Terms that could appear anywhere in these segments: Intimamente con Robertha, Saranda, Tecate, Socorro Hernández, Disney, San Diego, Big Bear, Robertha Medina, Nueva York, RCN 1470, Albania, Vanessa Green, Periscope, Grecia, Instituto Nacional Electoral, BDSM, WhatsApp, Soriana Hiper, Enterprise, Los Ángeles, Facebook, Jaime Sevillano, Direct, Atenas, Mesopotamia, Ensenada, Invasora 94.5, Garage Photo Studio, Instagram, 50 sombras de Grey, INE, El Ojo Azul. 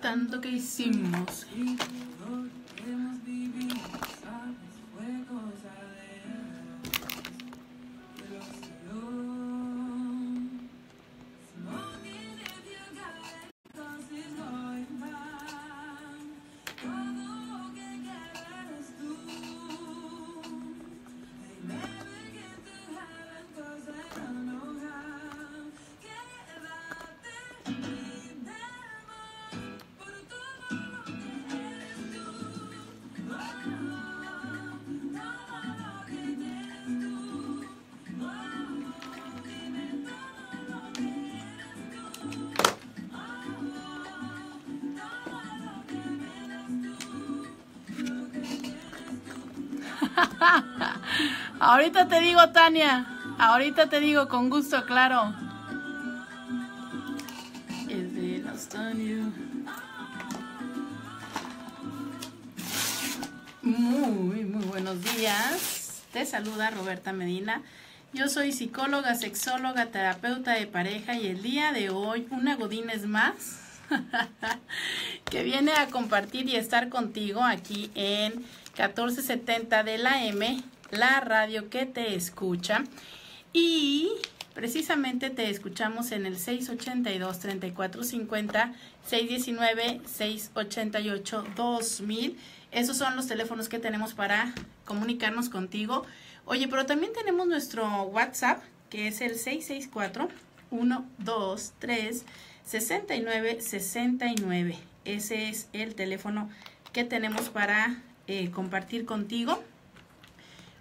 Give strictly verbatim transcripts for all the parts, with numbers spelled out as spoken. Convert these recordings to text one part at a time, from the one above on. tanto que hicimos. Ahorita te digo, Tania. Ahorita te digo, con gusto, claro. Muy, muy buenos días. Te saluda Robertha Medina. Yo soy psicóloga, sexóloga, terapeuta de pareja y el día de hoy una Godínez más que viene a compartir y estar contigo aquí en catorce setenta de la M, la radio que te escucha, y precisamente te escuchamos en el seis ochenta y dos, treinta y cuatro cincuenta, seis diecinueve, seis ochenta y ocho, dos mil. Esos son los teléfonos que tenemos para comunicarnos contigo. Oye, pero también tenemos nuestro WhatsApp, que es el seis seis cuatro, uno dos tres, sesenta y nueve sesenta y nueve. Ese es el teléfono que tenemos para eh, compartir contigo.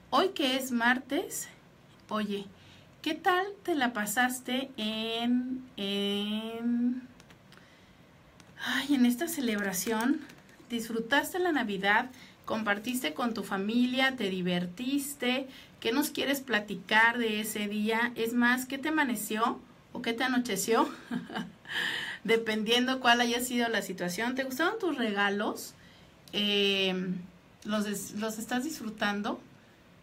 Hoy que es martes, oye, ¿qué tal te la pasaste en, en, ay, en esta celebración? ¿Disfrutaste la Navidad? ¿Compartiste con tu familia? ¿Te divertiste? ¿Qué nos quieres platicar de ese día? Es más, ¿qué te amaneció o qué te anocheció? Dependiendo cuál haya sido la situación. ¿Te gustaron tus regalos? Eh, ¿los, los estás disfrutando?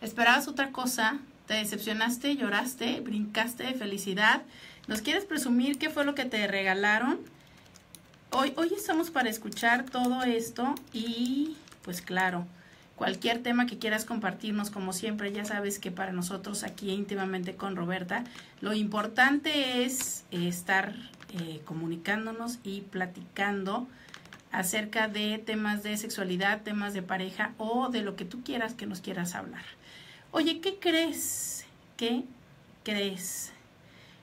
¿Esperabas otra cosa? ¿Te decepcionaste? ¿Lloraste? ¿Brincaste de felicidad? ¿Nos quieres presumir qué fue lo que te regalaron? Hoy, hoy estamos para escuchar todo esto y, pues claro, cualquier tema que quieras compartirnos, como siempre, ya sabes que para nosotros aquí íntimamente con Robertha, lo importante es estar eh, comunicándonos y platicando acerca de temas de sexualidad, temas de pareja o de lo que tú quieras que nos quieras hablar. Oye, ¿qué crees? ¿Qué crees?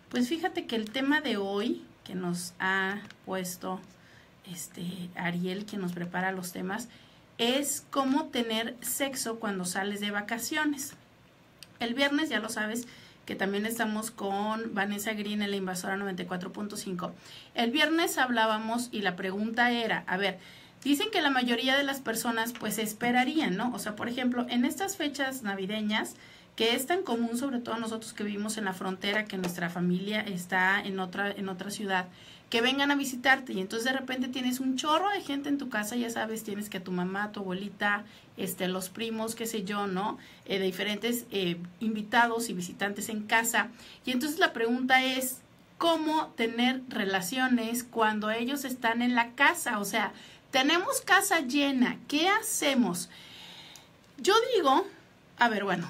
Pues fíjate que el tema de hoy que nos ha puesto este Ariel, quien nos prepara los temas, es cómo tener sexo cuando sales de vacaciones. El viernes, ya lo sabes, que también estamos con Vanessa Green en la Invasora noventa y cuatro punto cinco. El viernes hablábamos y la pregunta era, a ver, dicen que la mayoría de las personas pues esperarían, ¿no? O sea, por ejemplo, en estas fechas navideñas, que es tan común, sobre todo nosotros que vivimos en la frontera, que nuestra familia está en otra, en otra ciudad, que vengan a visitarte y entonces de repente tienes un chorro de gente en tu casa, ya sabes, tienes que a tu mamá, tu abuelita, este, los primos, qué sé yo, ¿no? Eh, de diferentes eh, invitados y visitantes en casa. Y entonces la pregunta es, ¿cómo tener relaciones cuando ellos están en la casa? O sea, tenemos casa llena, ¿qué hacemos? Yo digo, a ver, bueno,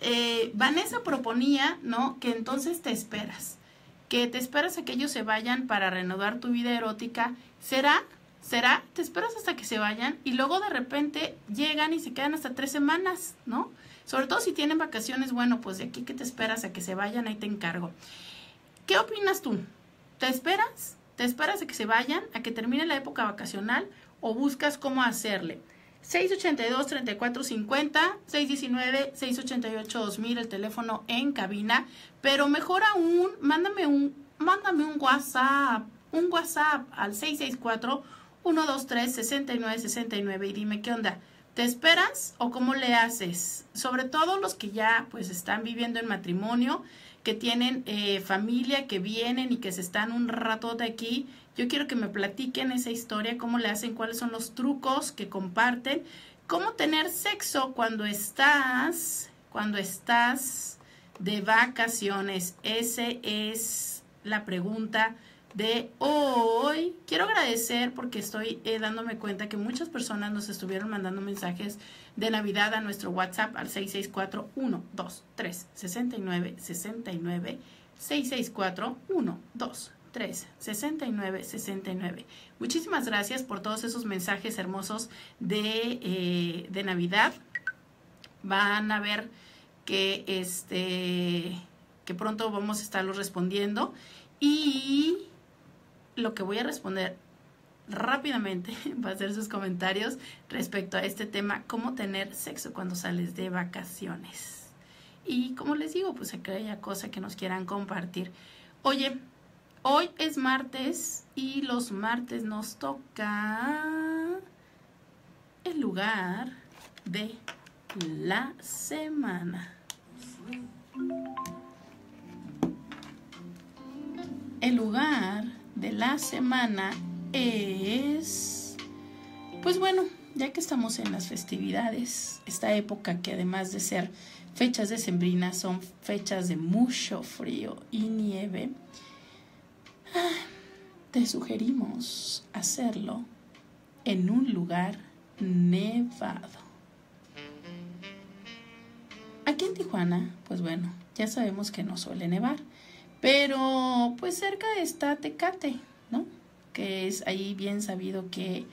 eh, Vanessa proponía, ¿no? Que entonces te esperas. Que te esperas a que ellos se vayan para reanudar tu vida erótica. ¿Será? ¿Será? Te esperas hasta que se vayan y luego de repente llegan y se quedan hasta tres semanas, ¿no? Sobre todo si tienen vacaciones, bueno, pues de aquí que te esperas a que se vayan, ahí te encargo. ¿Qué opinas tú? ¿Te esperas? ¿Te esperas a que se vayan, a que termine la época vacacional o buscas cómo hacerle? seis ochenta y dos, treinta y cuatro cincuenta, seis diecinueve, seis ochenta y ocho, dos mil, el teléfono en cabina. Pero mejor aún, mándame un, mándame un WhatsApp, un WhatsApp al seis seis cuatro, uno dos tres, sesenta y nueve sesenta y nueve y dime qué onda. ¿Te esperas o cómo le haces? Sobre todo los que ya pues están viviendo en matrimonio, que tienen eh, familia, que vienen y que se están un ratote aquí. Yo quiero que me platiquen esa historia, cómo le hacen, cuáles son los trucos que comparten, cómo tener sexo cuando estás, cuando estás de vacaciones. Esa es la pregunta de hoy. Quiero agradecer porque estoy eh, dándome cuenta que muchas personas nos estuvieron mandando mensajes de Navidad a nuestro WhatsApp al seis seis cuatro, uno dos tres, seis nueve seis nueve, seis seis cuatro, uno dos tres, seis nueve seis nueve. Muchísimas gracias por todos esos mensajes hermosos de, eh, de Navidad. Van a ver que, este, que pronto vamos a estarlos respondiendo. Y lo que voy a responder rápidamente va a ser sus comentarios respecto a este tema, cómo tener sexo cuando sales de vacaciones. Y como les digo, pues aquella cosa que nos quieran compartir. Oye, hoy es martes y los martes nos toca el lugar de la semana. El lugar de la semana es, pues bueno, ya que estamos en las festividades, esta época que además de ser fechas decembrinas son fechas de mucho frío y nieve, te sugerimos hacerlo en un lugar nevado. Aquí en Tijuana, pues bueno, ya sabemos que no suele nevar. Pero pues cerca está Tecate, ¿no? Que es ahí bien sabido que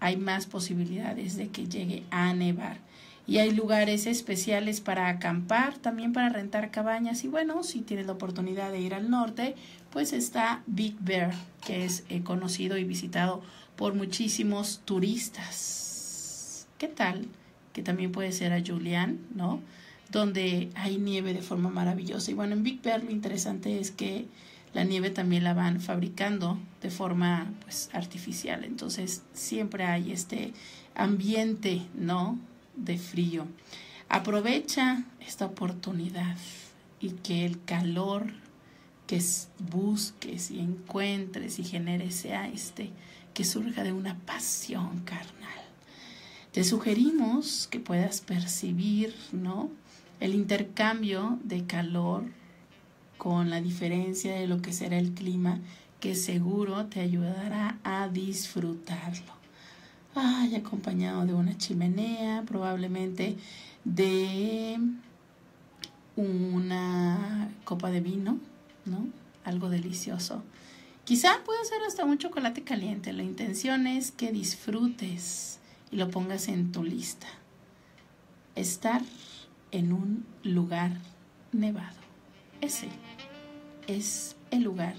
hay más posibilidades de que llegue a nevar. Y hay lugares especiales para acampar, también para rentar cabañas. Y bueno, si tienes la oportunidad de ir al norte, pues está Big Bear, que es eh, conocido y visitado por muchísimos turistas. ¿Qué tal? Que también puede ser a Julián, ¿no? Donde hay nieve de forma maravillosa. Y bueno, en Big Bear lo interesante es que la nieve también la van fabricando de forma pues artificial. Entonces siempre hay este ambiente, ¿no?, de frío. Aprovecha esta oportunidad y que el calor que busques y encuentres y generes sea este, que surja de una pasión carnal. Te sugerimos que puedas percibir, ¿no?, el intercambio de calor con la diferencia de lo que será el clima, que seguro te ayudará a disfrutarlo. Ay, acompañado de una chimenea, probablemente de una copa de vino, ¿no? Algo delicioso. Quizá pueda ser hasta un chocolate caliente. La intención es que disfrutes y lo pongas en tu lista. Estar en un lugar nevado. Ese es el lugar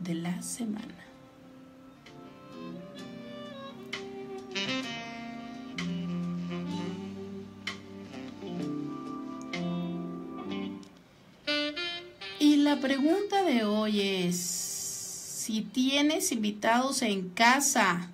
de la semana. Y la pregunta de hoy es, si tienes invitados en casa,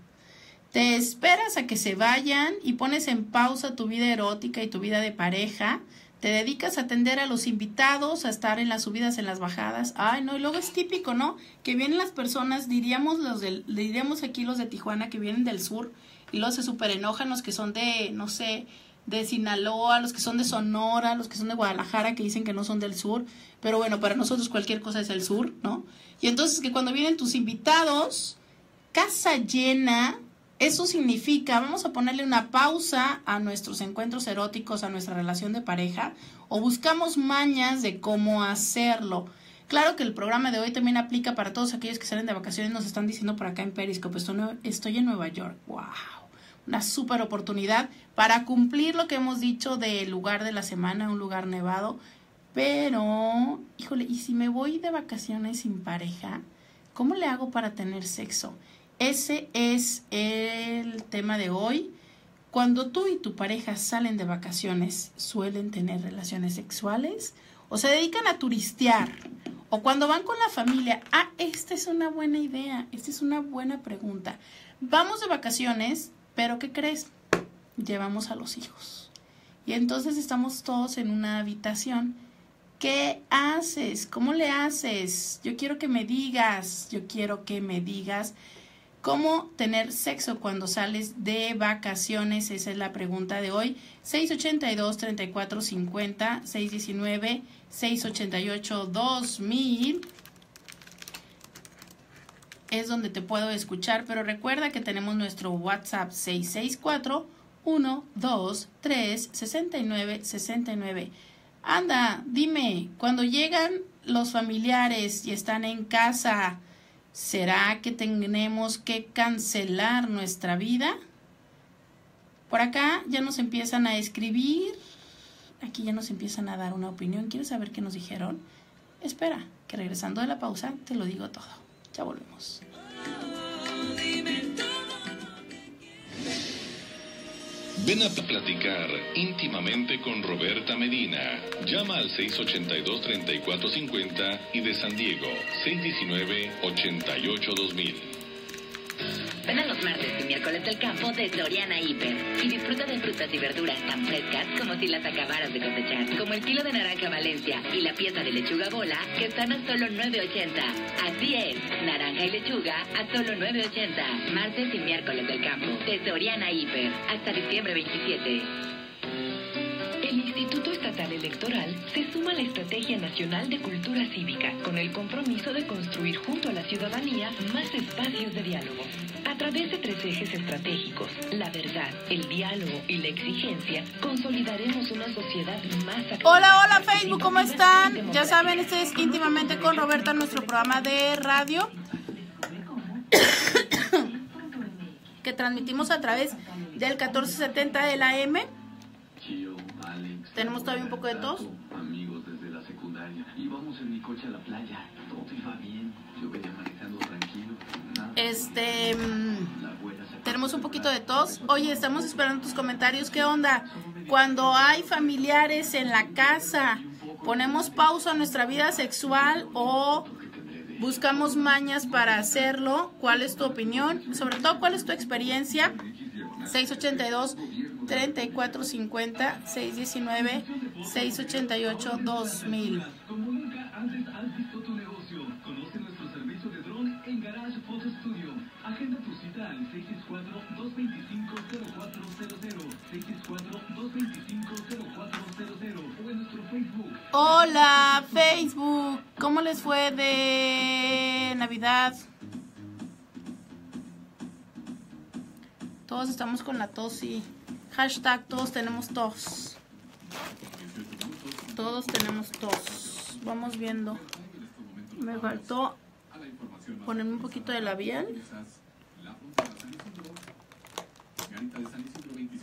¿te esperas a que se vayan y pones en pausa tu vida erótica y tu vida de pareja? Te dedicas a atender a los invitados, a estar en las subidas, en las bajadas. Ay, no, y luego es típico, ¿no? Que vienen las personas, diríamos los del, diríamos aquí los de Tijuana, que vienen del sur, y luego se súper enojan los que son de, no sé, de Sinaloa, los que son de Sonora, los que son de Guadalajara, que dicen que no son del sur. Pero bueno, para nosotros cualquier cosa es el sur, ¿no? Y entonces que cuando vienen tus invitados, casa llena. Eso significa, vamos a ponerle una pausa a nuestros encuentros eróticos, a nuestra relación de pareja, o buscamos mañas de cómo hacerlo. Claro que el programa de hoy también aplica para todos aquellos que salen de vacaciones. Nos están diciendo por acá en Periscope, estoy en Nueva York. ¡Wow! Una súper oportunidad para cumplir lo que hemos dicho del lugar de la semana, un lugar nevado. Pero, híjole, ¿y si me voy de vacaciones sin pareja? ¿Cómo le hago para tener sexo? Ese es el tema de hoy. Cuando tú y tu pareja salen de vacaciones, ¿suelen tener relaciones sexuales? ¿O se dedican a turistear? ¿O cuando van con la familia? Ah, esta es una buena idea. Esta es una buena pregunta. Vamos de vacaciones, pero ¿qué crees? Llevamos a los hijos. Y entonces estamos todos en una habitación. ¿Qué haces? ¿Cómo le haces? Yo quiero que me digas. Yo quiero que me digas. ¿Cómo tener sexo cuando sales de vacaciones? Esa es la pregunta de hoy. seis ochenta y dos, treinta y cuatro cincuenta, seis diecinueve, seis ochenta y ocho, dos mil. es donde te puedo escuchar, pero recuerda que tenemos nuestro WhatsApp seis seis cuatro, uno dos tres, seis nueve seis nueve. Anda, dime, cuando llegan los familiares y están en casa, ¿será que tenemos que cancelar nuestra vida? Por acá ya nos empiezan a escribir. Aquí ya nos empiezan a dar una opinión. ¿Quieres saber qué nos dijeron? Espera, que regresando de la pausa te lo digo todo. Ya volvemos. Ven a platicar íntimamente con Robertha Medina. Llama al seis ocho dos, tres cuatro cinco cero y de San Diego, seis diecinueve, ochenta y ocho, dos mil. Ven a los martes y miércoles del campo de Soriana Hiper y disfruta de frutas y verduras tan frescas como si las acabaras de cosechar, como el kilo de naranja Valencia y la pieza de lechuga bola que están a solo nueve ochenta. Así es, naranja y lechuga a solo nueve ochenta. Martes y miércoles del campo de Soriana Hiper hasta diciembre veintisiete. El Instituto Estatal Electoral se suma a la Estrategia Nacional de Cultura Cívica con el compromiso de construir junto a la ciudadanía más espacios de diálogo. A través de tres ejes estratégicos, la verdad, el diálogo y la exigencia, consolidaremos una sociedad más activa. Hola, hola Facebook, ¿cómo están? Ya saben, este es Íntimamente con Robertha, nuestro programa de radio que transmitimos a través del catorce setenta de la M. Tenemos todavía un poco de tos. Amigos desde la secundaria. Íbamos en mi coche a la playa. Todo iba bien. Yo venía manejando tranquilo. Este, tenemos un poquito de tos. Oye, estamos esperando tus comentarios. ¿Qué onda? Cuando hay familiares en la casa, ¿ponemos pausa a nuestra vida sexual o buscamos mañas para hacerlo? ¿Cuál es tu opinión? Sobre todo, ¿cuál es tu experiencia? seis ocho dos, tres cuatro cinco cero, seis diecinueve, seis ochenta y ocho, dos mil. Como nunca antes has visto tu negocio. Conoce nuestro servicio de dron en Garage Photo Studio. Agenda tu cita al seis seis cuatro, dos dos cinco, cero cuatro cero cero, seis seis cuatro, dos dos cinco, cero cuatro cero cero o en nuestro Facebook. Hola, Facebook. ¿Cómo les fue de Navidad? Todos estamos con la tos y... hashtag todos tenemos tos. Todos tenemos tos. Vamos viendo. Me faltó ponerme un poquito de labial.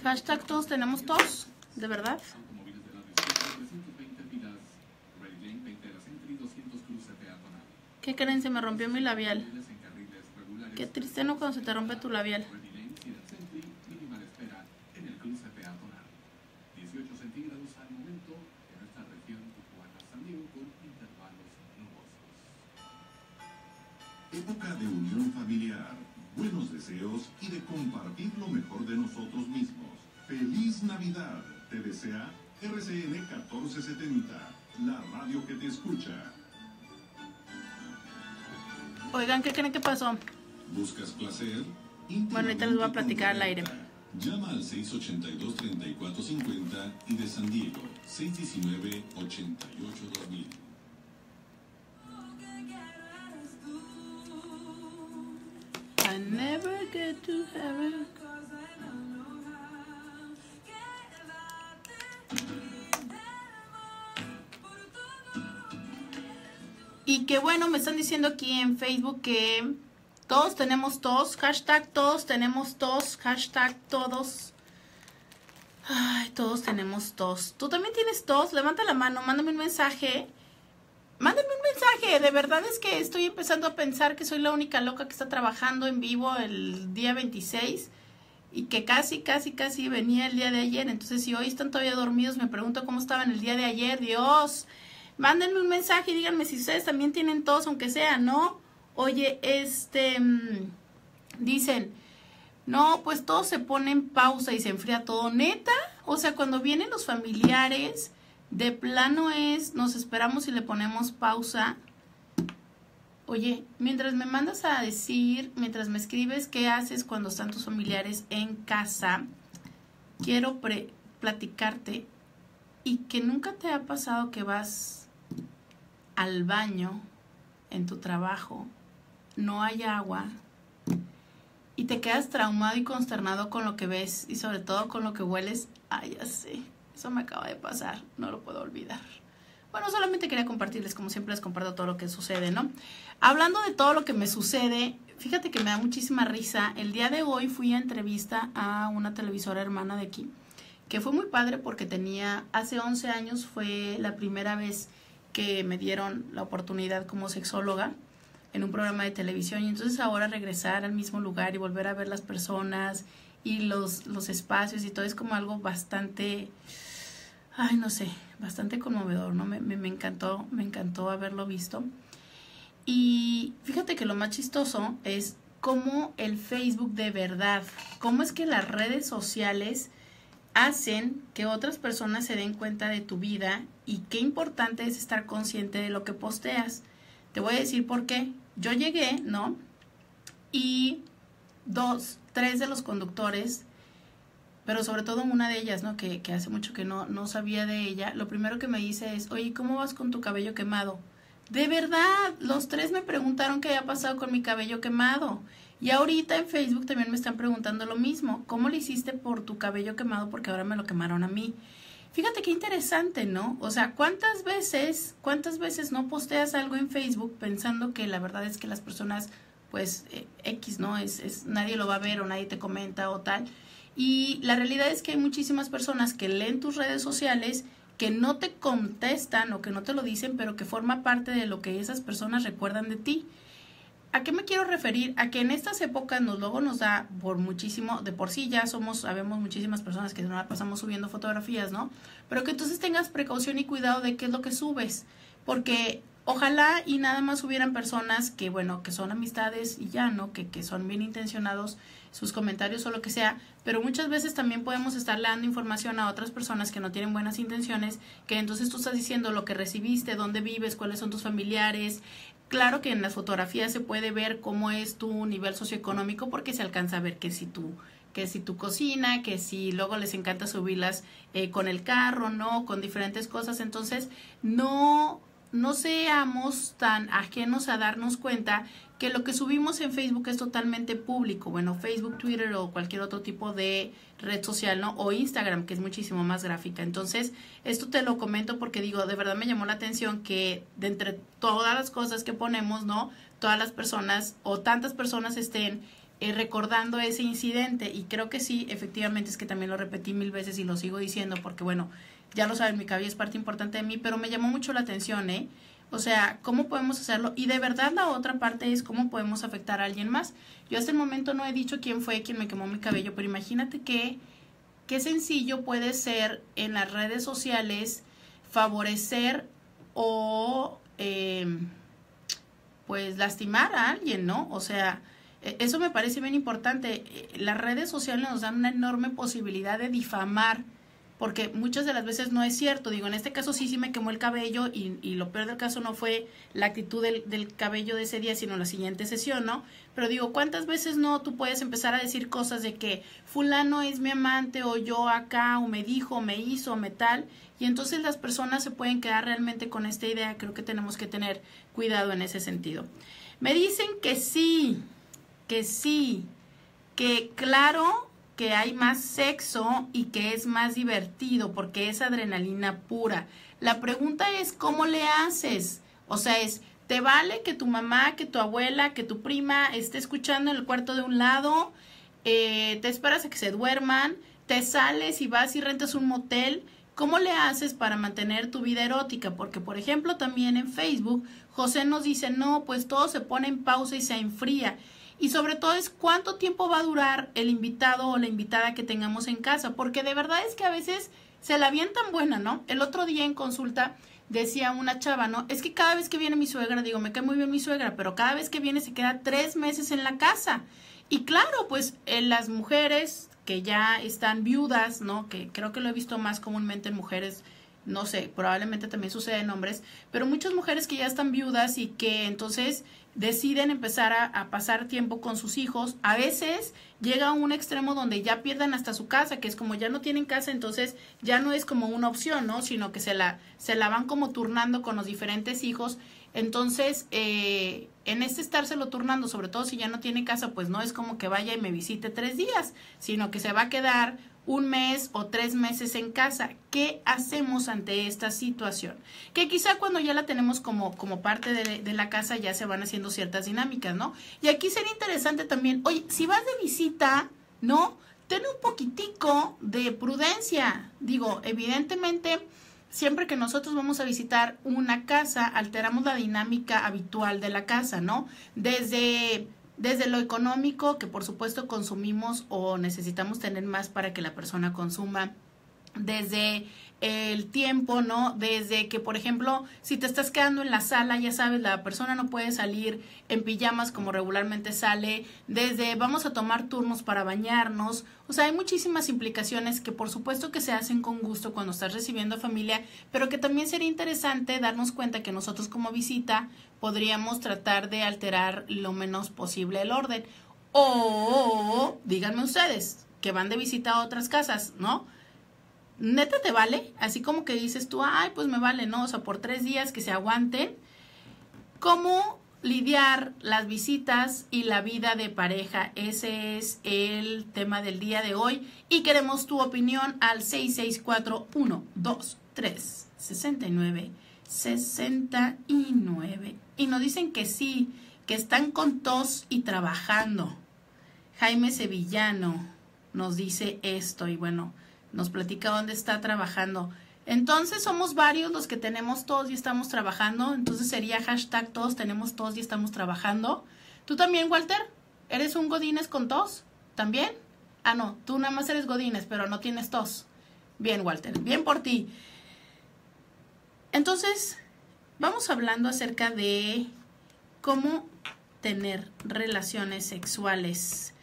Hashtag todos tenemos tos. ¿De verdad? ¿Qué creen? Se me rompió mi labial. Qué triste, ¿no? Cuando se te rompe tu labial. Época de unión familiar, buenos deseos y de compartir lo mejor de nosotros mismos. ¡Feliz Navidad! Te desea R C N catorce setenta, la radio que te escucha. Oigan, ¿qué creen que pasó? ¿Buscas placer? Bueno, ahorita les voy a platicar al aire. Llama al seis ocho dos, tres cuatro cinco cero y de San Diego, seis diecinueve, ochenta y ocho, dos mil. I never get to heaven. Y que bueno, me están diciendo aquí en Facebook que todos tenemos tos, hashtag todos tenemos tos, hashtag todos. Ay, todos tenemos tos. ¿Tú también tienes tos? Levanta la mano, mándame un mensaje. Mándenme un mensaje, de verdad es que estoy empezando a pensar que soy la única loca que está trabajando en vivo el día veintiséis y que casi, casi, casi venía el día de ayer. Entonces, si hoy están todavía dormidos, me pregunto cómo estaban el día de ayer. Dios, mándenme un mensaje y díganme si ustedes también tienen tos, aunque sea, ¿no? Oye, este, dicen, no, pues todo se pone en pausa y se enfría todo, ¿neta? O sea, cuando vienen los familiares... de plano es, nos esperamos y le ponemos pausa. Oye, mientras me mandas a decir, mientras me escribes, ¿qué haces cuando están tus familiares en casa? Quiero pre platicarte y que nunca te ha pasado que vas al baño en tu trabajo. no hay agua y te quedas traumado y consternado con lo que ves y sobre todo con lo que hueles. Ah, ya sé, eso me acaba de pasar, no lo puedo olvidar. Bueno, solamente quería compartirles, como siempre les comparto todo lo que sucede, ¿no? Hablando de todo lo que me sucede, fíjate que me da muchísima risa. El día de hoy fui a entrevista a una televisora hermana de aquí, que fue muy padre porque tenía, hace once años fue la primera vez que me dieron la oportunidad como sexóloga en un programa de televisión. Y entonces ahora regresar al mismo lugar y volver a ver las personas y los, los espacios y todo es como algo bastante... Ay, no sé, bastante conmovedor, ¿no? Me, me, me encantó, me encantó haberlo visto. Y fíjate que lo más chistoso es cómo el Facebook de verdad, cómo es que las redes sociales hacen que otras personas se den cuenta de tu vida y qué importante es estar consciente de lo que posteas. Te voy a decir por qué. Yo llegué, ¿no? Y dos, tres de los conductores... Pero sobre todo una de ellas, ¿no? Que, que hace mucho que no, no sabía de ella. Lo primero que me dice es, oye, ¿cómo vas con tu cabello quemado? De verdad, los tres me preguntaron qué había pasado con mi cabello quemado. Y ahorita en Facebook también me están preguntando lo mismo. ¿Cómo le hiciste por tu cabello quemado? Porque ahora me lo quemaron a mí. Fíjate qué interesante, ¿no? O sea, ¿cuántas veces, cuántas veces no posteas algo en Facebook pensando que la verdad es que las personas, pues, eh, X, ¿no? Es, es, nadie lo va a ver o nadie te comenta o tal. Y la realidad es que hay muchísimas personas que leen tus redes sociales, que no te contestan o que no te lo dicen, pero que forma parte de lo que esas personas recuerdan de ti. ¿A qué me quiero referir? A que en estas épocas nos luego nos da por muchísimo, de por sí ya somos, sabemos muchísimas personas que no la pasamos subiendo fotografías, ¿no? Pero que entonces tengas precaución y cuidado de qué es lo que subes, porque... Ojalá y nada más hubieran personas que, bueno, que son amistades y ya, ¿no? Que, que son bien intencionados sus comentarios o lo que sea. Pero muchas veces también podemos estarle dando información a otras personas que no tienen buenas intenciones, que entonces tú estás diciendo lo que recibiste, dónde vives, cuáles son tus familiares. Claro que en las fotografías se puede ver cómo es tu nivel socioeconómico porque se alcanza a ver que si tú... que si tu cocina, que si luego les encanta subirlas eh, con el carro, ¿no? Con diferentes cosas. Entonces, no... No seamos tan ajenos a darnos cuenta que lo que subimos en Facebook es totalmente público. Bueno, Facebook, Twitter o cualquier otro tipo de red social, ¿no? O Instagram, que es muchísimo más gráfica. Entonces, esto te lo comento porque digo, de verdad me llamó la atención que de entre todas las cosas que ponemos, ¿no? Todas las personas o tantas personas estén eh, recordando ese incidente. Y creo que sí, efectivamente, es que también lo repetí mil veces y lo sigo diciendo porque, bueno... Ya lo saben, mi cabello es parte importante de mí, pero me llamó mucho la atención, ¿eh? O sea, ¿cómo podemos hacerlo? Y de verdad la otra parte es cómo podemos afectar a alguien más. Yo hasta el momento no he dicho quién fue quien me quemó mi cabello, pero imagínate que, qué sencillo puede ser en las redes sociales favorecer o, eh, pues, lastimar a alguien, ¿no? O sea... Eso me parece bien importante. Las redes sociales nos dan una enorme posibilidad de difamar, porque muchas de las veces no es cierto. Digo, en este caso sí, sí me quemó el cabello y, y lo peor del caso no fue la actitud del, del cabello de ese día, sino la siguiente sesión, ¿no? Pero digo, ¿cuántas veces no tú puedes empezar a decir cosas de que fulano es mi amante o yo acá o me dijo, o me hizo, o me tal? Y entonces las personas se pueden quedar realmente con esta idea. Creo que tenemos que tener cuidado en ese sentido. Me dicen que sí, que sí, que claro... que hay más sexo y que es más divertido porque es adrenalina pura. La pregunta es, ¿cómo le haces? O sea, es, ¿te vale que tu mamá, que tu abuela, que tu prima esté escuchando en el cuarto de un lado? Eh, ¿te esperas a que se duerman? ¿Te sales y vas y rentas un motel? ¿Cómo le haces para mantener tu vida erótica? Porque, por ejemplo, también en Facebook, José nos dice, no, pues todo se pone en pausa y se enfría. Y sobre todo es cuánto tiempo va a durar el invitado o la invitada que tengamos en casa. Porque de verdad es que a veces se la avientan buena, ¿no? El otro día en consulta decía una chava, ¿no? Es que cada vez que viene mi suegra, digo, me cae muy bien mi suegra, pero cada vez que viene se queda tres meses en la casa. Y claro, pues eh, las mujeres que ya están viudas, ¿no? Que creo que lo he visto más comúnmente en mujeres, no sé, probablemente también sucede en hombres, pero muchas mujeres que ya están viudas y que entonces... deciden empezar a, a pasar tiempo con sus hijos. A veces llega a un extremo donde ya pierdan hasta su casa, que es como ya no tienen casa, entonces ya no es como una opción, ¿no? Sino que se la, se la van como turnando con los diferentes hijos. Entonces, eh, en este estárselo turnando, sobre todo si ya no tiene casa, pues no es como que vaya y me visite tres días, sino que se va a quedar un mes o tres meses en casa. ¿Qué hacemos ante esta situación? Que quizá cuando ya la tenemos como, como parte de, de la casa ya se van haciendo ciertas dinámicas, ¿no? Y aquí sería interesante también, oye, si vas de visita, ¿no? Ten un poquitico de prudencia. Digo, evidentemente, siempre que nosotros vamos a visitar una casa, alteramos la dinámica habitual de la casa, ¿no? Desde... Desde lo económico, que por supuesto consumimos o necesitamos tener más para que la persona consuma. Desde el tiempo, ¿no? Desde que, por ejemplo, si te estás quedando en la sala, ya sabes, la persona no puede salir en pijamas como regularmente sale. Desde vamos a tomar turnos para bañarnos. O sea, hay muchísimas implicaciones que por supuesto que se hacen con gusto cuando estás recibiendo familia, pero que también sería interesante darnos cuenta que nosotros como visita podríamos tratar de alterar lo menos posible el orden. O díganme ustedes, que van de visita a otras casas, ¿no? ¿Neta te vale? Así como que dices tú, ay, pues me vale, ¿no? O sea, por tres días que se aguanten. ¿Cómo lidiar las visitas y la vida de pareja? Ese es el tema del día de hoy. Y queremos tu opinión al seis seis cuatro, uno dos tres, sesenta y nueve, sesenta y nueve. Y nos dicen que sí, que están con tos y trabajando. Jaime Sevillano nos dice esto y bueno... Nos platica dónde está trabajando. Entonces, somos varios los que tenemos tos y estamos trabajando. Entonces, sería hashtag todos tenemos tos y estamos trabajando. ¿Tú también, Walter? ¿Eres un Godínez con tos? ¿También? Ah, no. Tú nada más eres Godínez, pero no tienes tos. Bien, Walter. Bien por ti. Entonces, vamos hablando acerca de cómo tener relaciones sexuales.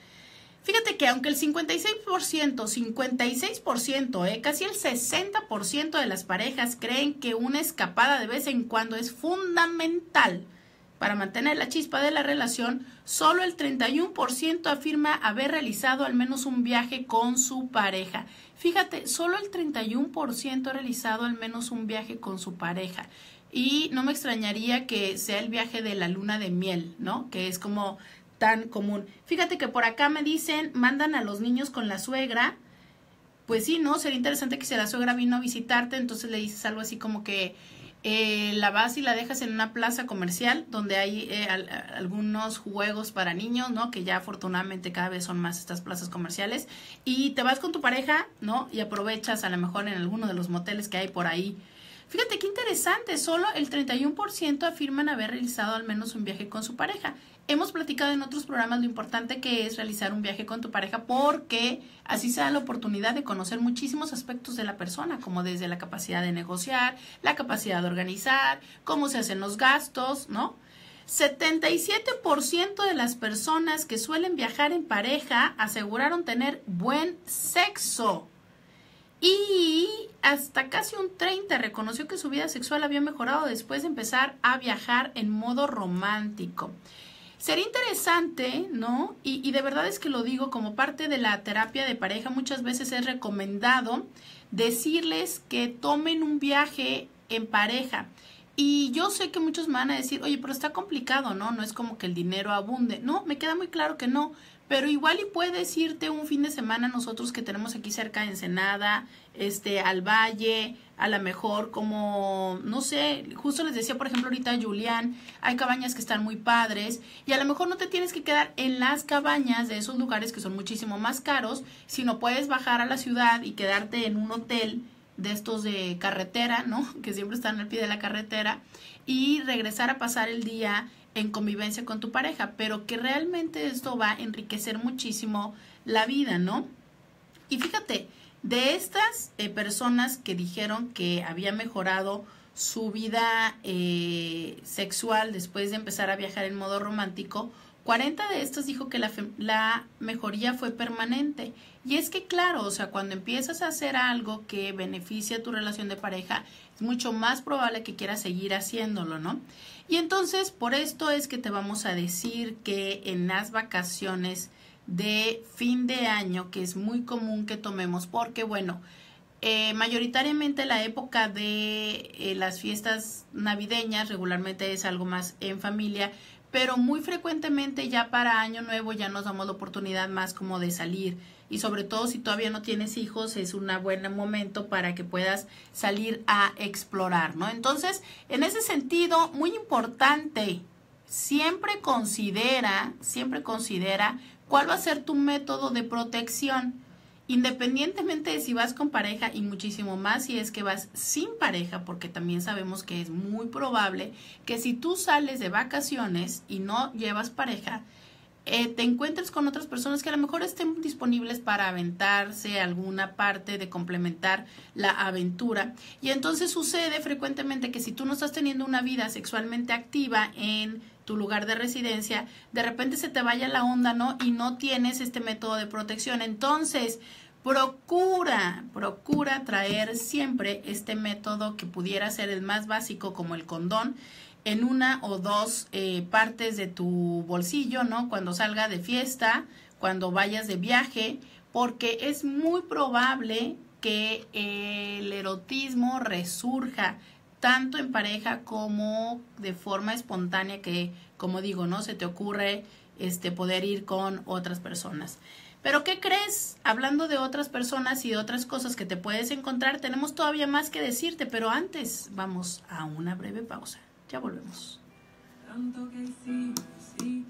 Fíjate que aunque el cincuenta y seis por ciento, cincuenta y seis por ciento, eh, casi el sesenta por ciento de las parejas creen que una escapada de vez en cuando es fundamental para mantener la chispa de la relación, solo el treinta y uno por ciento afirma haber realizado al menos un viaje con su pareja. Fíjate, solo el treinta y uno por ciento ha realizado al menos un viaje con su pareja. Y no me extrañaría que sea el viaje de la luna de miel, ¿no? Que es como... tan común. Fíjate que por acá me dicen, mandan a los niños con la suegra. Pues sí, ¿no? Sería interesante que si la suegra vino a visitarte, entonces le dices algo así como que eh, la vas y la dejas en una plaza comercial donde hay eh, al, algunos juegos para niños, ¿no? Que ya afortunadamente cada vez son más estas plazas comerciales. Y te vas con tu pareja, ¿no? Y aprovechas a lo mejor en alguno de los moteles que hay por ahí. Fíjate qué interesante, solo el treinta y uno por ciento afirman haber realizado al menos un viaje con su pareja. Hemos platicado en otros programas lo importante que es realizar un viaje con tu pareja porque así se da la oportunidad de conocer muchísimos aspectos de la persona, como desde la capacidad de negociar, la capacidad de organizar, cómo se hacen los gastos, ¿no? setenta y siete por ciento de las personas que suelen viajar en pareja aseguraron tener buen sexo. Y hasta casi un treinta por ciento reconoció que su vida sexual había mejorado después de empezar a viajar en modo romántico. Sería interesante, ¿no? Y, y de verdad es que lo digo, como parte de la terapia de pareja, muchas veces es recomendado decirles que tomen un viaje en pareja. Y yo sé que muchos me van a decir, oye, pero está complicado, ¿no? No es como que el dinero abunde. No, me queda muy claro que no. Pero igual y puedes irte un fin de semana, nosotros que tenemos aquí cerca de Ensenada, este, al valle, a lo mejor como, no sé, justo les decía, por ejemplo, ahorita a Julián, hay cabañas que están muy padres y a lo mejor no te tienes que quedar en las cabañas de esos lugares que son muchísimo más caros, sino puedes bajar a la ciudad y quedarte en un hotel de estos de carretera, ¿no? Que siempre están al pie de la carretera y regresar a pasar el día en convivencia con tu pareja, pero que realmente esto va a enriquecer muchísimo la vida, ¿no? Y fíjate, de estas eh, personas que dijeron que había mejorado su vida eh, sexual después de empezar a viajar en modo romántico, cuarenta de estas dijo que la, la mejoría fue permanente. Y es que claro, o sea, cuando empiezas a hacer algo que beneficia tu relación de pareja, es mucho más probable que quieras seguir haciéndolo, ¿no? Y entonces, por esto es que te vamos a decir que en las vacaciones de fin de año, que es muy común que tomemos, porque bueno, Eh, mayoritariamente la época de eh, las fiestas navideñas regularmente es algo más en familia, pero muy frecuentemente ya para Año Nuevo ya nos damos la oportunidad más como de salir. Y sobre todo si todavía no tienes hijos, es un buen momento para que puedas salir a explorar, ¿no? Entonces, en ese sentido, muy importante, siempre considera, siempre considera cuál va a ser tu método de protección, independientemente de si vas con pareja y muchísimo más si es que vas sin pareja, porque también sabemos que es muy probable que si tú sales de vacaciones y no llevas pareja, Eh, te encuentres con otras personas que a lo mejor estén disponibles para aventarse alguna parte de complementar la aventura. Y entonces sucede frecuentemente que si tú no estás teniendo una vida sexualmente activa en tu lugar de residencia, de repente se te vaya la onda, ¿no? Y no tienes este método de protección. Entonces, procura, procura traer siempre este método que pudiera ser el más básico como el condón, en una o dos eh, partes de tu bolsillo, ¿no? Cuando salga de fiesta, cuando vayas de viaje, porque es muy probable que eh, el erotismo resurja tanto en pareja como de forma espontánea que, como digo, ¿no? Se te ocurre este, poder ir con otras personas. Pero ¿qué crees? Hablando de otras personas y de otras cosas que te puedes encontrar, tenemos todavía más que decirte, pero antes vamos a una breve pausa. Ya volvemos. Tanto que sí, sí.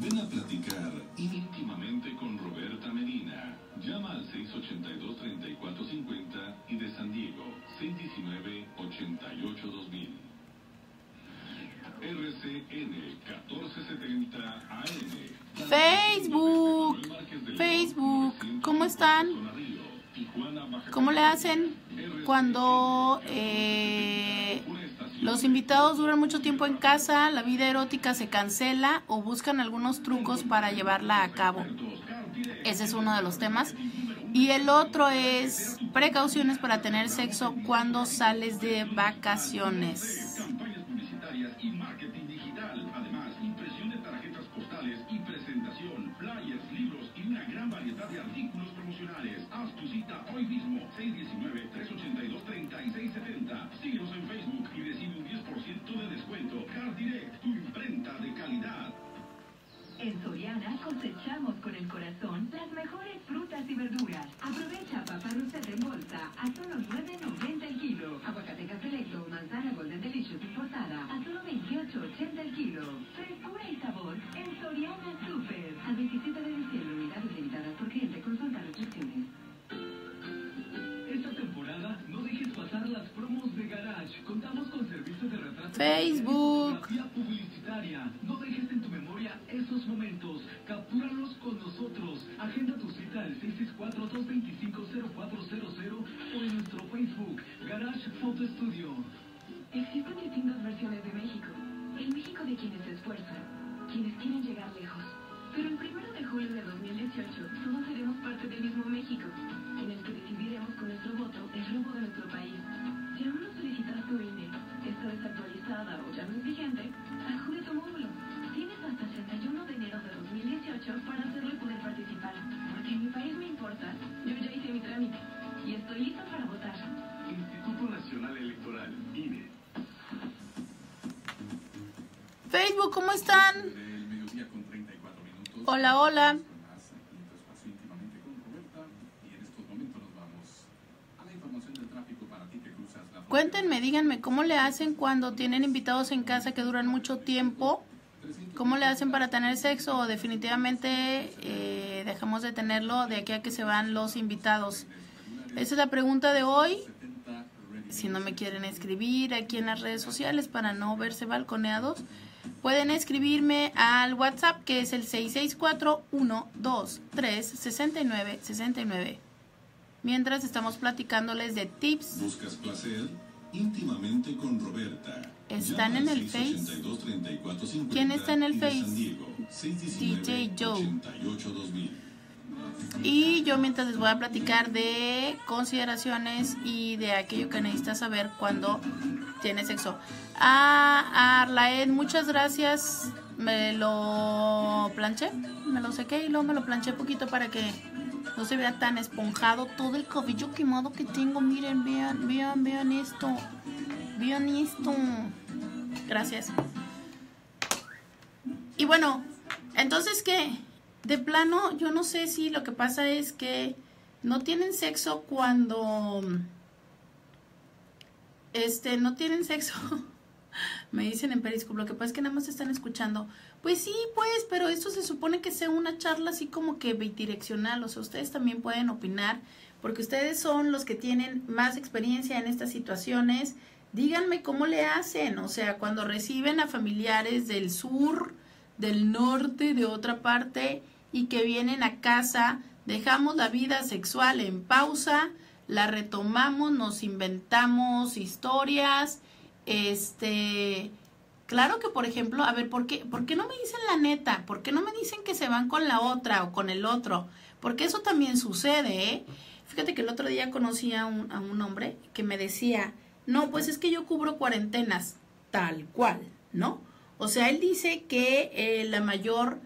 Ven a platicar íntimamente con Robertha Medina. Llama al seis ocho dos, tres cuatro cinco cero y de San Diego, seis uno nueve, ocho ocho dos mil. R C N catorce setenta A M. Facebook. Facebook. ¿Cómo están? ¿Cómo le hacen cuando eh, los invitados duran mucho tiempo en casa, la vida erótica se cancela o buscan algunos trucos para llevarla a cabo? Ese es uno de los temas. Y el otro es precauciones para tener sexo cuando sales de vacaciones. seis diecinueve, tres ochenta y dos, treinta y seis setenta. Síguenos en Facebook y recibe un diez por ciento de descuento. Direct, tu imprenta de calidad. En Soriana cosechamos con el corazón las mejores frutas y verduras. Aprovecha paparrucet en bolsa a solo nueve noventa el kilo. Aguacateca selecto, manzana Golden Delicious importada a solo veintiocho ochenta el kilo. Frescura y sabor en Soriana Super. Al veintisiete de diciembre, unidades limitadas por cliente. Consulta restricciones. Las promos de Garage. Contamos con servicios de retrato. Facebook. Publicitaria. No dejes en tu memoria esos momentos. Captúralos con nosotros. Agenda tu cita al seis seis cuatro, dos dos cinco, cero cuatro cero cero o en nuestro Facebook, Garage Photo Studio. Existen distintas versiones de México. El México de quienes se esfuerzan, quienes quieren llegar lejos. Pero el primero de julio de dos mil dieciocho, todos seremos parte del mismo México, en el que decidiremos con nuestro voto el rumbo de nuestro país. Si aún no solicitas tu I N E, está desactualizada o ya no es vigente, acude tu módulo. Tienes hasta el treinta y uno de enero de dos mil dieciocho para hacerlo y poder participar. Porque mi país me importa, yo ya hice mi trámite y estoy lista para votar. Instituto Nacional Electoral, I N E. Facebook, ¿cómo están? Hola, hola. Cuéntenme, díganme, ¿cómo le hacen cuando tienen invitados en casa que duran mucho tiempo? ¿Cómo le hacen para tener sexo? ¿O definitivamente eh, dejamos de tenerlo de aquí a que se van los invitados? Esa es la pregunta de hoy. Si no me quieren escribir aquí en las redes sociales para no verse balconeados, pueden escribirme al WhatsApp, que es el seis seis cuatro, uno dos tres, seis nueve seis nueve. Mientras estamos platicándoles de tips. ¿Buscas placer? Íntimamente con Robertha. ¿Están en el Face? ¿Quién está en el Face? D J Joe. Y yo mientras les voy a platicar de consideraciones y de aquello que necesitas saber cuando tienes sexo. Ah, Arlaed, muchas gracias. Me lo planché, me lo sequé y luego me lo planché poquito para que no se vea tan esponjado todo el cabello quemado que tengo. Miren, vean, vean, vean esto. Vean esto. Gracias. Y bueno, entonces, ¿qué? De plano, yo no sé si lo que pasa es que no tienen sexo cuando... Este, no tienen sexo. Me dicen en Periscope, lo que pasa es que nada más están escuchando. Pues sí, pues, pero esto se supone que sea una charla así como que bidireccional. O sea, ustedes también pueden opinar, porque ustedes son los que tienen más experiencia en estas situaciones. Díganme cómo le hacen, o sea, cuando reciben a familiares del sur, del norte, de otra parte, y que vienen a casa, dejamos la vida sexual en pausa, la retomamos, nos inventamos historias. Este, claro que, por ejemplo, a ver, ¿por qué, ¿por qué no me dicen la neta? ¿Por qué no me dicen que se van con la otra o con el otro? Porque eso también sucede, ¿eh? Fíjate que el otro día conocí a un, a un hombre que me decía, no, pues es que yo cubro cuarentenas, tal cual, ¿no? O sea, él dice que eh, la mayor,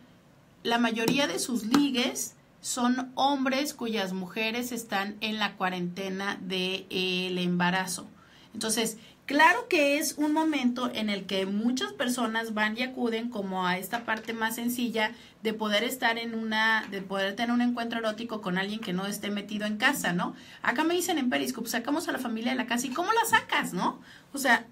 la mayoría de sus ligues son hombres cuyas mujeres están en la cuarentena del eh, embarazo. Entonces, claro que es un momento en el que muchas personas van y acuden como a esta parte más sencilla de poder estar en una, de poder tener un encuentro erótico con alguien que no esté metido en casa, ¿no? Acá me dicen en Periscope, sacamos a la familia de la casa. ¿Y cómo la sacas, no? O sea,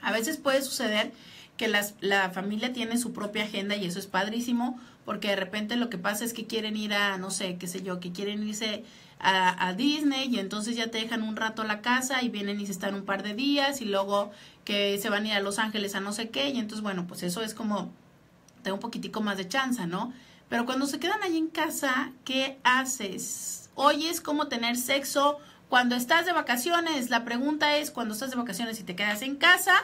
a veces puede suceder que las, la familia tiene su propia agenda y eso es padrísimo, porque de repente lo que pasa es que quieren ir a, no sé, qué sé yo, que quieren irse a, a Disney y entonces ya te dejan un rato la casa y vienen y se están un par de días y luego que se van a ir a Los Ángeles a no sé qué y entonces, bueno, pues eso es como, tengo un poquitico más de chanza, ¿no? Pero cuando se quedan ahí en casa, ¿qué haces? Oyes cómo tener sexo cuando estás de vacaciones. La pregunta es, cuando estás de vacaciones y te quedas en casa,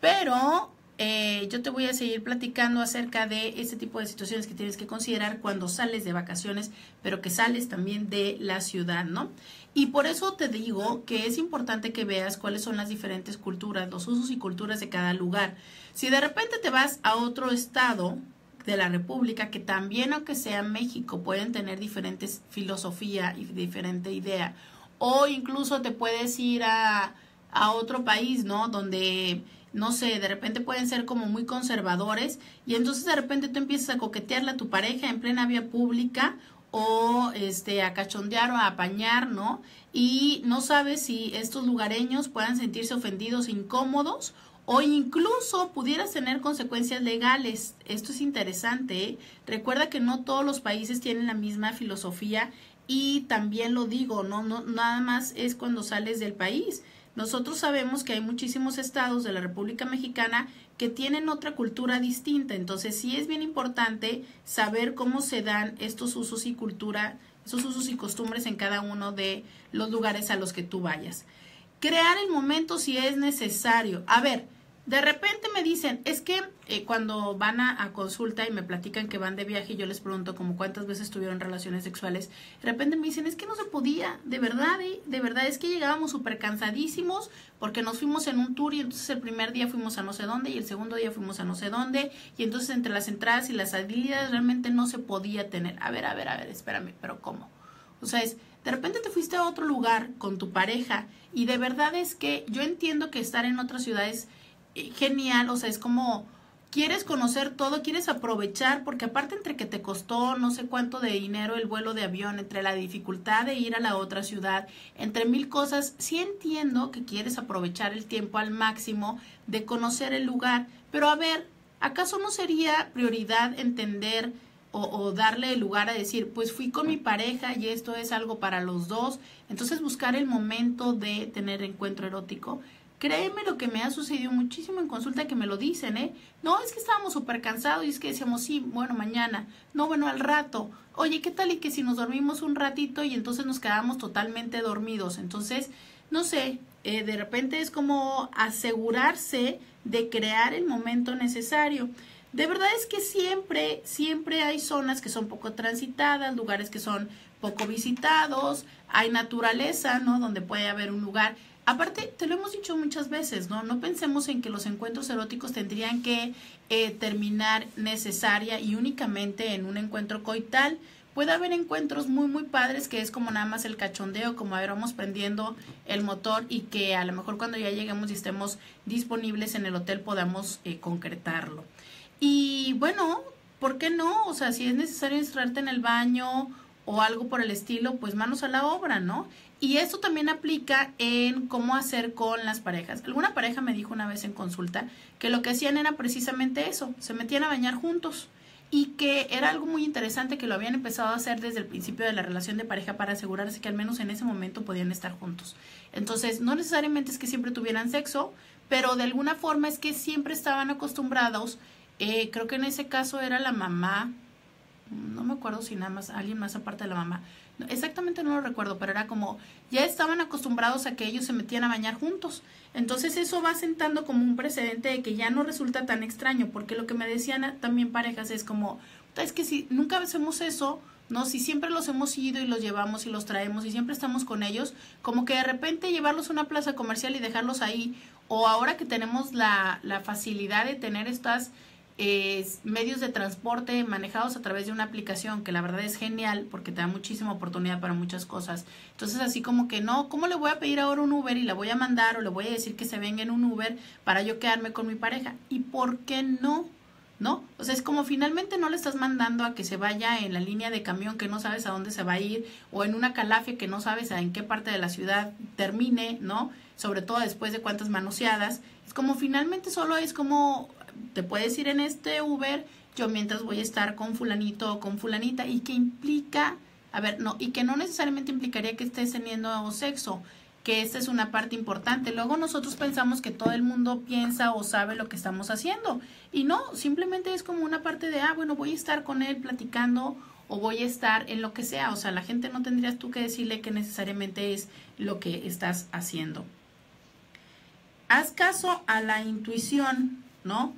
pero... Eh, yo te voy a seguir platicando acerca de este tipo de situaciones que tienes que considerar cuando sales de vacaciones, pero que sales también de la ciudad, ¿no? Y por eso te digo que es importante que veas cuáles son las diferentes culturas, los usos y culturas de cada lugar. Si de repente te vas a otro estado de la República, que también, aunque sea México, pueden tener diferentes filosofía y diferente idea, o incluso te puedes ir a, a otro país, ¿no? Donde... no sé, de repente pueden ser como muy conservadores y entonces de repente tú empiezas a coquetearle a tu pareja en plena vía pública o este a cachondear o a apañar, ¿no? Y no sabes si estos lugareños puedan sentirse ofendidos, incómodos o incluso pudieras tener consecuencias legales. Esto es interesante, ¿eh? Recuerda que no todos los países tienen la misma filosofía y también lo digo, no, no nada más es cuando sales del país. Nosotros sabemos que hay muchísimos estados de la República Mexicana que tienen otra cultura distinta, entonces sí es bien importante saber cómo se dan estos usos y cultura, esos usos y costumbres en cada uno de los lugares a los que tú vayas. Crear el momento si es necesario. A ver, de repente me dicen, es que eh, cuando van a, a consulta y me platican que van de viaje y yo les pregunto como cuántas veces tuvieron relaciones sexuales, de repente me dicen, es que no se podía, de verdad, eh, de verdad, es que llegábamos súper cansadísimos porque nos fuimos en un tour y entonces el primer día fuimos a no sé dónde y el segundo día fuimos a no sé dónde y entonces entre las entradas y las salidas realmente no se podía tener. A ver, a ver, a ver, espérame, pero ¿cómo? O sea, es... de repente te fuiste a otro lugar con tu pareja y de verdad es que yo entiendo que estar en otras ciudades... genial, o sea, es como quieres conocer todo, quieres aprovechar porque aparte entre que te costó no sé cuánto de dinero el vuelo de avión, entre la dificultad de ir a la otra ciudad, entre mil cosas, sí entiendo que quieres aprovechar el tiempo al máximo de conocer el lugar, pero a ver, ¿acaso no sería prioridad entender o, o darle el lugar a decir, pues fui con mi pareja y esto es algo para los dos? Entonces buscar el momento de tener encuentro erótico. Créeme lo que me ha sucedido muchísimo en consulta que me lo dicen, ¿eh? No, es que estábamos súper cansados y es que decíamos, sí, bueno, mañana. No, bueno, al rato. Oye, ¿qué tal y que si nos dormimos un ratito y entonces nos quedamos totalmente dormidos? Entonces, no sé, eh, de repente es como asegurarse de crear el momento necesario. De verdad es que siempre, siempre hay zonas que son poco transitadas, lugares que son poco visitados, hay naturaleza, ¿no? Donde puede haber un lugar... Aparte, te lo hemos dicho muchas veces, ¿no? No pensemos en que los encuentros eróticos tendrían que eh, terminar necesaria y únicamente en un encuentro coital. puede haber encuentros muy, muy padres que es como nada más el cachondeo, como a ver, vamos prendiendo el motor y que a lo mejor cuando ya lleguemos y estemos disponibles en el hotel podamos eh, concretarlo. Y bueno, ¿por qué no? O sea, si es necesario instrarte en el baño o algo por el estilo, pues manos a la obra, ¿no? Y esto también aplica en cómo hacer con las parejas. Alguna pareja me dijo una vez en consulta que lo que hacían era precisamente eso, se metían a bañar juntos y que era algo muy interesante que lo habían empezado a hacer desde el principio de la relación de pareja para asegurarse que al menos en ese momento podían estar juntos. Entonces, no necesariamente es que siempre tuvieran sexo, pero de alguna forma es que siempre estaban acostumbrados, eh, creo que en ese caso era la mamá, no me acuerdo si nada más, alguien más aparte de la mamá, exactamente no lo recuerdo, pero era como, ya estaban acostumbrados a que ellos se metían a bañar juntos. Entonces eso va sentando como un precedente de que ya no resulta tan extraño, porque lo que me decían también parejas es como, es que si nunca hacemos eso, no, si siempre los hemos ido y los llevamos y los traemos y siempre estamos con ellos, como que de repente llevarlos a una plaza comercial y dejarlos ahí, o ahora que tenemos la, la facilidad de tener estas Eh, medios de transporte manejados a través de una aplicación que la verdad es genial porque te da muchísima oportunidad para muchas cosas. Entonces así como que no, ¿cómo le voy a pedir ahora un Uber y la voy a mandar o le voy a decir que se venga en un Uber para yo quedarme con mi pareja? ¿Y por qué no? ¿No? O sea, es como finalmente no le estás mandando a que se vaya en la línea de camión que no sabes a dónde se va a ir o en una calafia que no sabes en qué parte de la ciudad termine, ¿no? Sobre todo después de cuántas manoseadas. Es como finalmente solo es como te puedes ir en este Uber, yo mientras voy a estar con fulanito o con fulanita, y que implica, a ver, no, y que no necesariamente implicaría que estés teniendo sexo, que esta es una parte importante. Luego nosotros pensamos que todo el mundo piensa o sabe lo que estamos haciendo, y no, simplemente es como una parte de, ah, bueno, voy a estar con él platicando, o voy a estar en lo que sea, o sea, la gente no tendrías tú que decirle que necesariamente es lo que estás haciendo. Haz caso a la intuición, ¿no?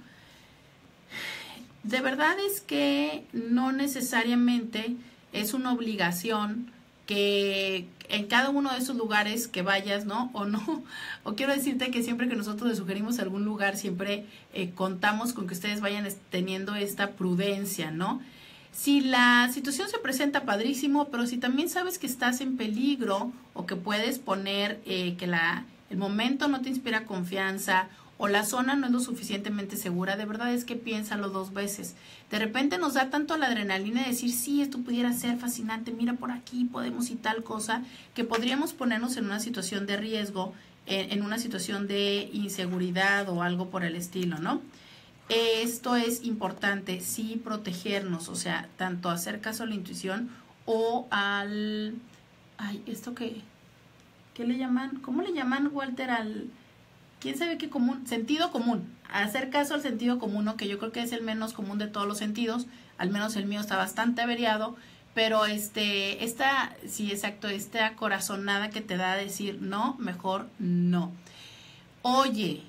De verdad es que no necesariamente es una obligación que en cada uno de esos lugares que vayas, ¿no? O no, o quiero decirte que siempre que nosotros les sugerimos algún lugar, siempre eh, contamos con que ustedes vayan teniendo esta prudencia, ¿no? Si la situación se presenta padrísimo, pero si también sabes que estás en peligro o que puedes poner eh, que la, el momento no te inspira confianza, o la zona no es lo suficientemente segura, de verdad es que piénsalo dos veces. De repente nos da tanto la adrenalina de decir, sí, esto pudiera ser fascinante, mira por aquí, podemos y tal cosa, que podríamos ponernos en una situación de riesgo, en, en una situación de inseguridad o algo por el estilo, ¿no? Esto es importante, sí, protegernos, o sea, tanto hacer caso a la intuición o al... Ay, ¿esto qué? ¿Qué le llaman? ¿Cómo le llaman, Walter, al... ¿Quién sabe qué común? Sentido común. Hacer caso al sentido común, ¿no? Que yo creo que es el menos común de todos los sentidos. Al menos el mío está bastante averiado. Pero este, esta, sí, exacto, esta corazonada que te da a decir no, mejor no. Oye,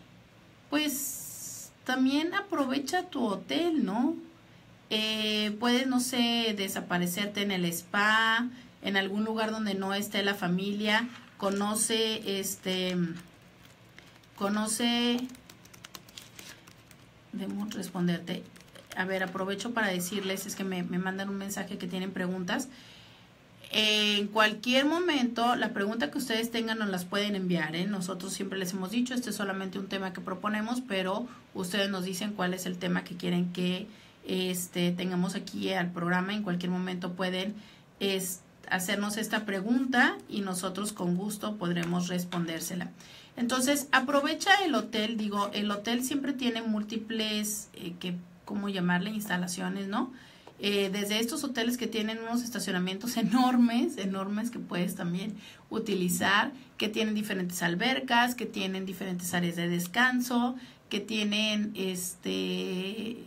pues también aprovecha tu hotel, ¿no? Eh, puedes, no sé, desaparecerte en el spa, en algún lugar donde no esté la familia. Conoce, este... Conoce, debo responderte, a ver, aprovecho para decirles, es que me, me mandan un mensaje que tienen preguntas. En cualquier momento, la pregunta que ustedes tengan nos las pueden enviar, ¿eh? Nosotros siempre les hemos dicho, este es solamente un tema que proponemos, pero ustedes nos dicen cuál es el tema que quieren que este, tengamos aquí al programa. En cualquier momento pueden es, hacernos esta pregunta y nosotros con gusto podremos respondérsela. Entonces, aprovecha el hotel, digo, el hotel siempre tiene múltiples, eh, que, ¿cómo llamarle? Instalaciones, ¿no? Eh, desde estos hoteles que tienen unos estacionamientos enormes, enormes que puedes también utilizar, que tienen diferentes albercas, que tienen diferentes áreas de descanso, que tienen este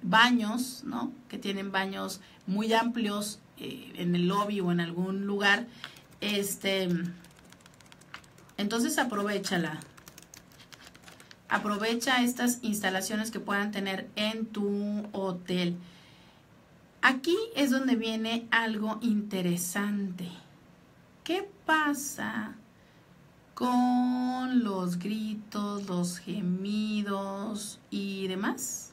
baños, ¿no? Que tienen baños muy amplios eh, en el lobby o en algún lugar, este... Entonces, aprovechala. Aprovecha estas instalaciones que puedan tener en tu hotel. Aquí es donde viene algo interesante. ¿Qué pasa con los gritos, los gemidos y demás?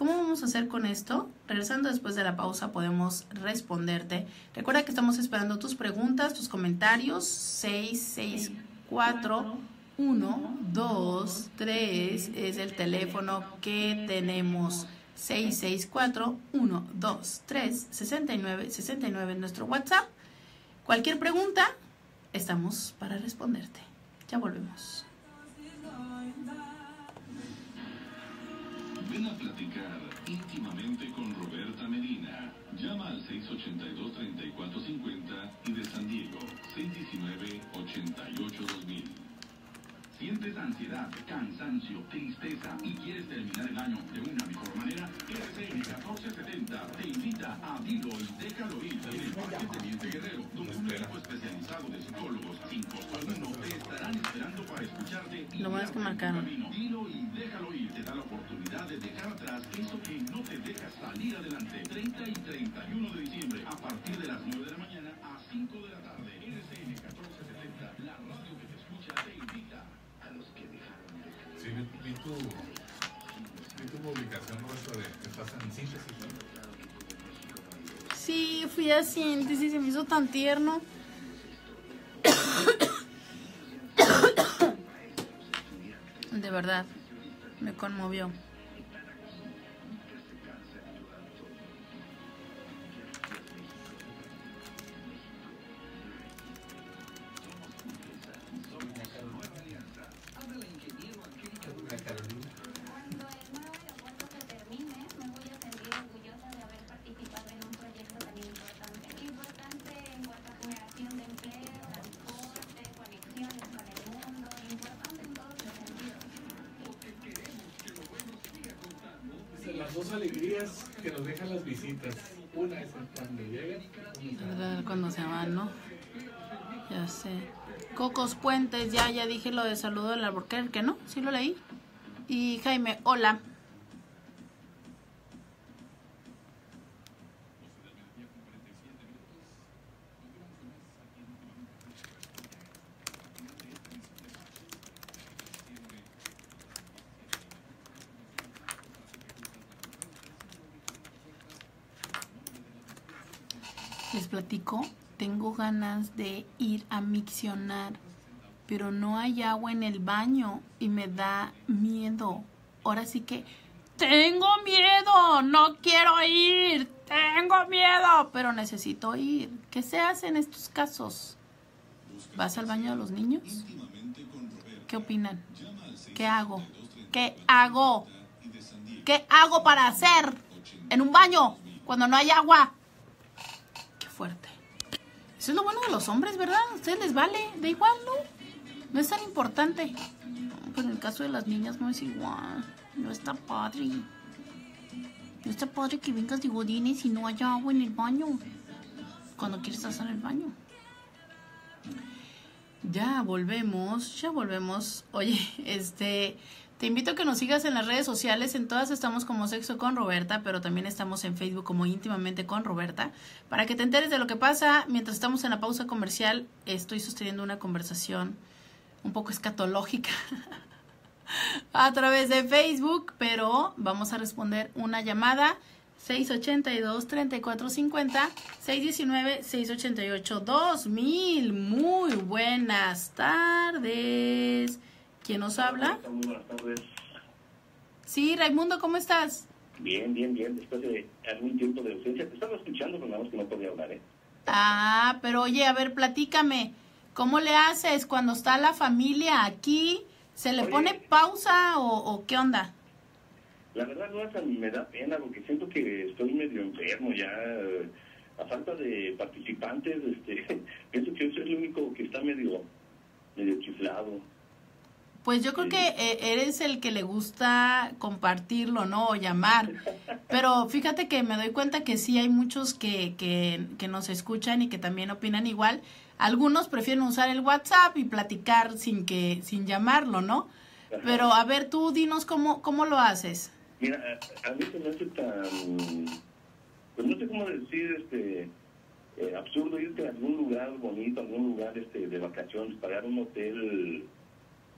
¿Cómo vamos a hacer con esto? Regresando después de la pausa podemos responderte. Recuerda que estamos esperando tus preguntas, tus comentarios. seis seis cuatro uno dos tres es el teléfono que tenemos. seis seis cuatro uno dos tres sesenta y nueve sesenta y nueve en nuestro WhatsApp. Cualquier pregunta, estamos para responderte. Ya volvemos. Ven a platicar íntimamente con Robertha Medina. Llama al seis ocho dos, tres cuatro cinco cero y de San Diego, seis uno nueve, ocho ocho dos mil. ¿Sientes ansiedad, cansancio, tristeza y quieres terminar el año de una mejor manera? R C N catorce setenta te invita a Dilo y Déjalo Ir en el Parque Teniente Guerrero, donde un equipo especializado de psicólogos sin costo alguno te estarán esperando para escucharte y lo más que marcaron. Dilo y Déjalo Ir te da la oportunidad de dejar atrás eso que no te deja salir adelante. treinta y treinta y uno de diciembre, a partir de las nueve de la mañana a cinco de la tarde. R C N catorce setenta, la radio que te escucha, te invita. Sí, vi, vi, tu, vi tu publicación nuestra de que estás en síntesis, ¿no? Sí, fui a síntesis, se me hizo tan tierno. De verdad, me conmovió. Una es cuando llegan, ¿verdad? Cuando se van, ¿no? Ya sé. Cocos Puentes, ya, ya dije lo de saludo del Alburquerque, ¿no? Sí lo leí. Y Jaime, hola. Platico, tengo ganas de ir a miccionar, pero no hay agua en el baño y me da miedo. Ahora sí que tengo miedo, no quiero ir, tengo miedo, pero necesito ir. ¿Qué se hace en estos casos? ¿Vas al baño de los niños? ¿Qué opinan? ¿Qué hago? ¿Qué hago? ¿Qué hago para hacer en un baño cuando no hay agua? Fuerte. Eso es lo bueno de los hombres, ¿verdad? A ustedes les vale, da igual, ¿no? No es tan importante. Pero en el caso de las niñas no es igual. No está padre. No está padre que vengas de godines y no haya agua en el baño. Cuando quieres hacer el baño. Ya volvemos, ya volvemos. Oye, este... Te invito a que nos sigas en las redes sociales, en todas estamos como Sexo con Robertha, pero también estamos en Facebook como Íntimamente con Robertha, para que te enteres de lo que pasa. Mientras estamos en la pausa comercial, estoy sosteniendo una conversación un poco escatológica a través de Facebook, pero vamos a responder una llamada seis ocho dos, tres cuatro cinco cero, seis uno nueve, seis ocho ocho, dos mil. Muy buenas tardes. ¿Quién nos habla? Muy buenas tardes. Sí, Raimundo, ¿cómo estás? Bien, bien, bien. Después de algún tiempo de ausencia, te estaba escuchando, pero nada más que no podía hablar, ¿eh? Ah, pero oye, a ver, platícame. ¿Cómo le haces cuando está la familia aquí? ¿Se le oye, pone pausa o, o qué onda? La verdad, no, hasta me da pena porque siento que estoy medio enfermo ya. A falta de participantes, este, pienso que yo soy el único que está medio, medio chiflado. Pues yo creo que eres el que le gusta compartirlo, ¿no? O llamar. Pero fíjate que me doy cuenta que sí hay muchos que, que, que nos escuchan y que también opinan igual. Algunos prefieren usar el WhatsApp y platicar sin que sin llamarlo, ¿no? Pero a ver, tú dinos cómo, cómo lo haces. Mira, a mí se me hace tan... Pues no sé cómo decir, este... Eh, absurdo irte a algún lugar bonito, a algún lugar este de vacaciones, pagar un hotel...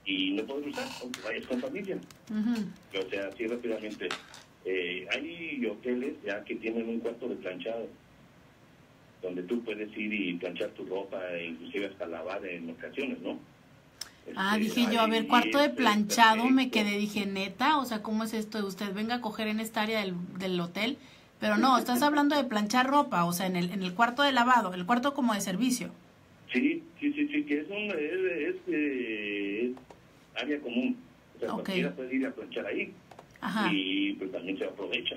y no puedes usar, aunque vayas con familia. Uh-huh. O sea, así rápidamente. Eh, hay hoteles ya que tienen un cuarto de planchado, donde tú puedes ir y planchar tu ropa, inclusive hasta lavar en ocasiones, ¿no? Este, ah, dije yo, a ver, cuarto de planchado, perfecto. Me quedé, dije, neta, o sea, ¿cómo es esto? Usted venga a coger en esta área del, del hotel, pero no, estás hablando de planchar ropa, o sea, en el, en el cuarto de lavado, el cuarto como de servicio. Sí, sí, sí, sí, que es un es, es, eh, área común, o sea, okay. Cualquiera puede ir a planchar ahí. Ajá. Y pues también se aprovecha.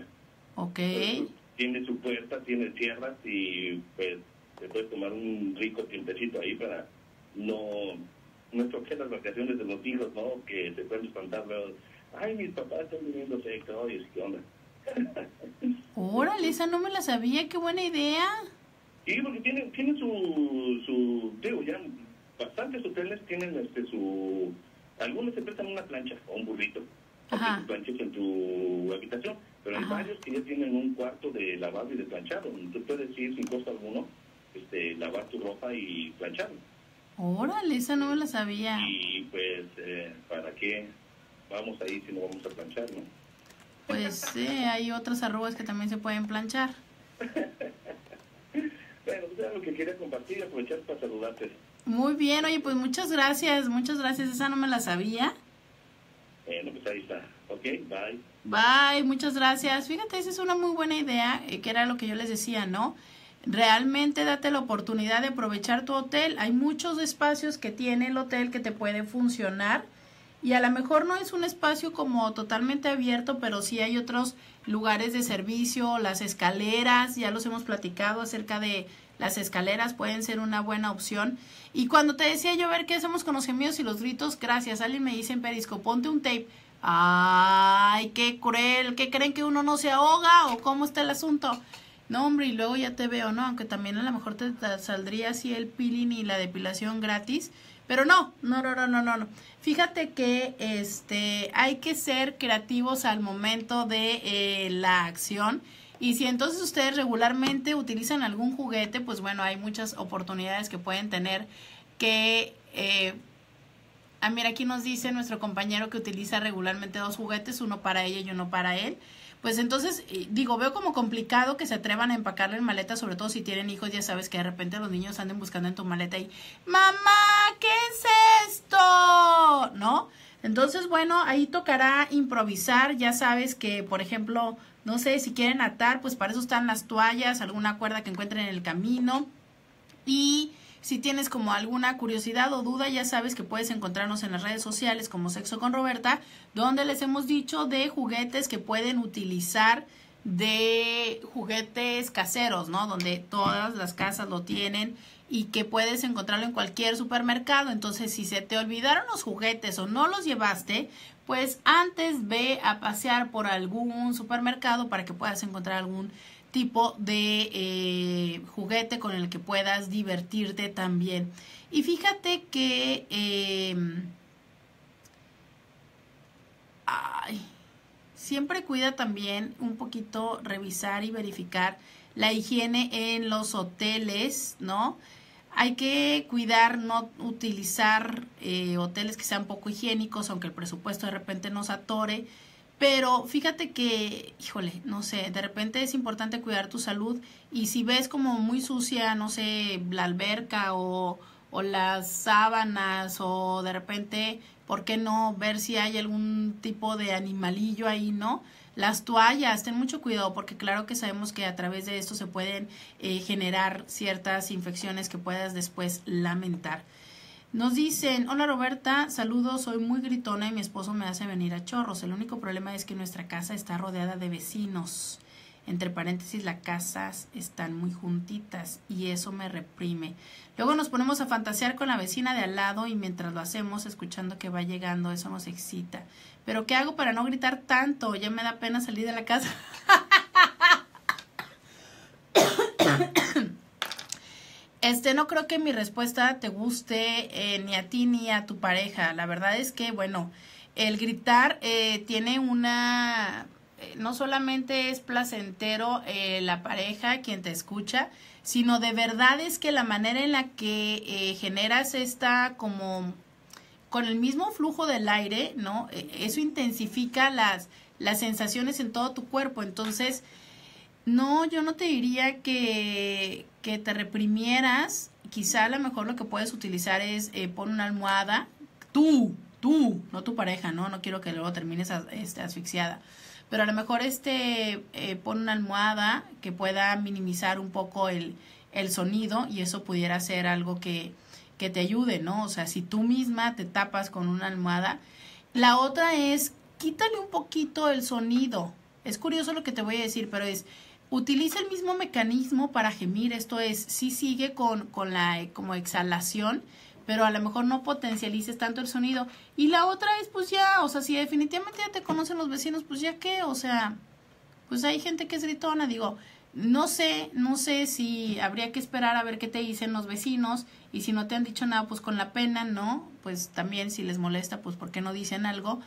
Ok. Entonces, tiene su puerta, tiene tierras y pues te puedes tomar un rico tiempecito ahí para no, no choque las vacaciones de los hijos, ¿no? Que se pueden espantar luego. Ay, mis papás están viviendo sexo, y ¿qué onda? Órale, esa no me la sabía, qué buena idea. Sí, porque tienen, tienen su, su, digo, ya bastantes hoteles tienen este su, algunos se prestan una plancha o un burrito. Porque tú planches en tu habitación, pero hay varios que ya tienen un cuarto de lavado y de planchado. Tú puedes ir sin costo alguno, este, lavar tu ropa y plancharlo. Órale, esa no me la sabía. Y pues, eh, ¿para qué vamos ahí si no vamos a planchar, no? Pues eh, hay otras arrugas que también se pueden planchar. Bueno, pues era lo que quería compartir, aprovechar para saludarte. Muy bien, oye, pues muchas gracias, muchas gracias, esa no me la sabía. Bueno, pues ahí está. Ok, bye. Bye, muchas gracias. Fíjate, esa es una muy buena idea, que era lo que yo les decía, ¿no? Realmente date la oportunidad de aprovechar tu hotel. Hay muchos espacios que tiene el hotel que te puede funcionar y a lo mejor no es un espacio como totalmente abierto, pero sí hay otros lugares de servicio, las escaleras, ya los hemos platicado acerca de las escaleras, pueden ser una buena opción. Y cuando te decía yo, ver, ¿qué hacemos con los gemidos y los gritos? Gracias, alguien me dice en Periscope, ponte un tape. Ay, qué cruel, ¿qué creen que uno no se ahoga o cómo está el asunto? No, hombre, y luego ya te veo, ¿no? Aunque también a lo mejor te saldría así el peeling y la depilación gratis, pero no, no, no, no, no, no. Fíjate que este hay que ser creativos al momento de eh, la acción. Y si entonces ustedes regularmente utilizan algún juguete, pues bueno, hay muchas oportunidades que pueden tener que... Eh, ah, mira, aquí nos dice nuestro compañero que utiliza regularmente dos juguetes, uno para ella y uno para él. Pues entonces, digo, veo como complicado que se atrevan a empacarle en maleta, sobre todo si tienen hijos, ya sabes que de repente los niños anden buscando en tu maleta y... ¡Mamá, qué es esto! ¿No? Entonces, bueno, ahí tocará improvisar, ya sabes que, por ejemplo... No sé, si quieren atar, pues para eso están las toallas, alguna cuerda que encuentren en el camino. Y si tienes como alguna curiosidad o duda, ya sabes que puedes encontrarnos en las redes sociales como Sexo con Robertha, donde les hemos dicho de juguetes que pueden utilizar, de juguetes caseros, ¿no? Donde todas las casas lo tienen y que puedes encontrarlo en cualquier supermercado. Entonces, si se te olvidaron los juguetes o no los llevaste, pues antes ve a pasear por algún supermercado para que puedas encontrar algún tipo de eh, juguete con el que puedas divertirte también. Y fíjate que... Eh, ay, siempre cuida también un poquito revisar y verificar la higiene en los hoteles, ¿no? Hay que cuidar, no utilizar eh, hoteles que sean poco higiénicos, aunque el presupuesto de repente nos atore. Pero fíjate que, híjole, no sé, de repente es importante cuidar tu salud. Y si ves como muy sucia, no sé, la alberca o, o las sábanas o de repente, ¿por qué no ver si hay algún tipo de animalillo ahí, no? Las toallas, ten mucho cuidado porque claro que sabemos que a través de esto se pueden eh, generar ciertas infecciones que puedas después lamentar. Nos dicen, hola Robertha, saludos, soy muy gritona y mi esposo me hace venir a chorros. El único problema es que nuestra casa está rodeada de vecinos. Entre paréntesis, las casas están muy juntitas y eso me reprime. Luego nos ponemos a fantasear con la vecina de al lado y mientras lo hacemos, escuchando que va llegando, eso nos excita. ¿Pero qué hago para no gritar tanto? Ya me da pena salir de la casa. Este, no creo que mi respuesta te guste eh, ni a ti ni a tu pareja. La verdad es que, bueno, el gritar eh, tiene una... No solamente es placentero eh, la pareja, quien te escucha, sino de verdad es que la manera en la que eh, generas esta como con el mismo flujo del aire, ¿no? Eso intensifica las, las sensaciones en todo tu cuerpo. Entonces, no, yo no te diría que, que te reprimieras. Quizá a lo mejor lo que puedes utilizar es eh, pon una almohada. Tú, tú, no tu pareja, ¿no? No quiero que luego termines as, este, asfixiada. Pero a lo mejor este eh, pon una almohada que pueda minimizar un poco el, el sonido, y eso pudiera ser algo que, que te ayude, ¿no? O sea, si tú misma te tapas con una almohada. La otra es, quítale un poquito el sonido. Es curioso lo que te voy a decir, pero es, utiliza el mismo mecanismo para gemir. Esto es, sí sigue con, con la como exhalación, pero a lo mejor no potencialices tanto el sonido. Y la otra es, pues ya, o sea, si definitivamente ya te conocen los vecinos, pues ya qué, o sea, pues hay gente que es gritona. Digo, no sé, no sé si habría que esperar a ver qué te dicen los vecinos, y si no te han dicho nada, pues con la pena, ¿no? Pues también si les molesta, pues ¿por qué no dicen algo?